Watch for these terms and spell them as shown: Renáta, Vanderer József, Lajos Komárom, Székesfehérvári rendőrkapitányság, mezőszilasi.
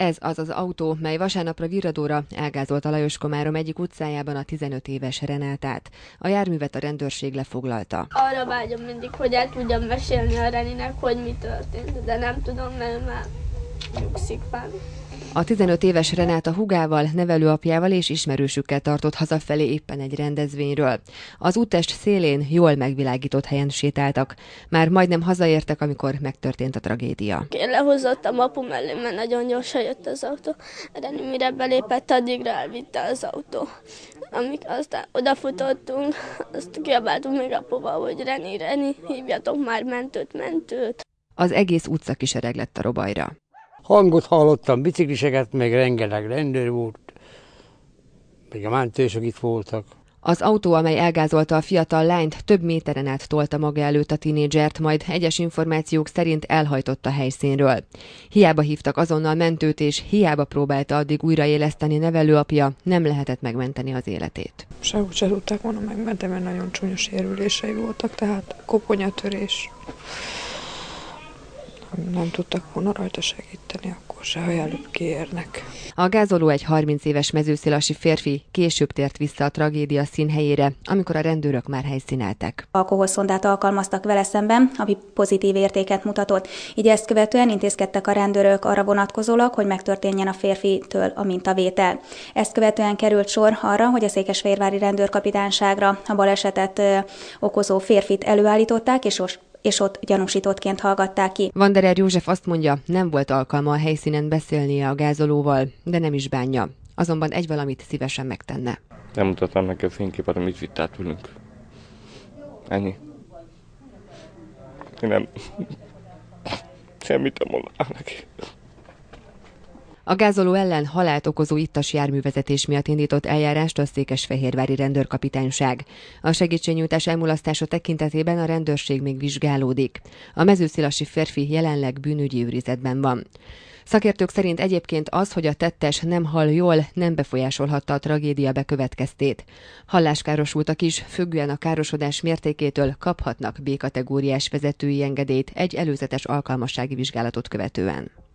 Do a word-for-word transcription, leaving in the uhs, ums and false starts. Ez az az autó, mely vasárnapra virradóra elgázolta Lajos Komárom egyik utcájában a tizenöt éves Renátát. A járművet a rendőrség lefoglalta. Arra vágyom mindig, hogy el tudjam mesélni a Reninek, hogy mi történt, de nem tudom, mert már nyugszik fel. A tizenöt éves Renáta húgával, nevelőapjával és ismerősükkel tartott hazafelé éppen egy rendezvényről. Az úttest szélén, jól megvilágított helyen sétáltak. Már majdnem hazaértek, amikor megtörtént a tragédia. Én lehúzottam apu mellé, mert nagyon gyorsan jött az autó. Reni mire belépett, addigra elvitte az autó. Amik aztán odafutottunk, azt kiabáltunk még apuval, hogy Reni, Reni, hívjatok már mentőt, mentőt. Az egész utca kisereg lett a robajra. Hangot hallottam, bicikliseket, meg rengeteg rendőr volt, meg a mentősök itt voltak. Az autó, amely elgázolta a fiatal lányt, több méteren át tolta maga előtt a tinédzsert, majd egyes információk szerint elhajtott a helyszínről. Hiába hívtak azonnal mentőt, és hiába próbálta addig újraéleszteni nevelőapja, nem lehetett megmenteni az életét. Sehogy se tudták volna megmenteni, mert nagyon csúnya sérülései voltak, tehát koponyatörés. Nem tudtak volna rajta segíteni, akkor se, ha előbb kiérnek. A gázoló egy harminc éves mezőszilasi férfi, később tért vissza a tragédia színhelyére, amikor a rendőrök már helyszíneltek. Alkoholszondát alkalmaztak vele szemben, ami pozitív értéket mutatott. Így ezt követően intézkedtek a rendőrök arra vonatkozólag, hogy megtörténjen a férfitől a mintavétel. Ezt követően került sor arra, hogy a Székesfehérvári rendőrkapitányságra a balesetet okozó férfit előállították, és most és ott gyanúsítottként hallgatták ki. Vanderer József azt mondja, nem volt alkalma a helyszínen beszélnie a gázolóval, de nem is bánja. Azonban egy valamit szívesen megtenne. Nem mutattam neki a fényképet, amit vitt át tőlünk. Ennyi. Én nem... Semmit nem mondanám neki. A gázoló ellen halált okozó ittas járművezetés miatt indított eljárást a Székesfehérvári rendőrkapitányság. A segítségnyújtás elmulasztása tekintetében a rendőrség még vizsgálódik. A mezőszilasi férfi jelenleg bűnügyi őrizetben van. Szakértők szerint egyébként az, hogy a tettes nem hall jól, nem befolyásolhatta a tragédia bekövetkeztét. Halláskárosultak is, függően a károsodás mértékétől kaphatnak bé kategóriás vezetői engedélyt egy előzetes alkalmassági vizsgálatot követően.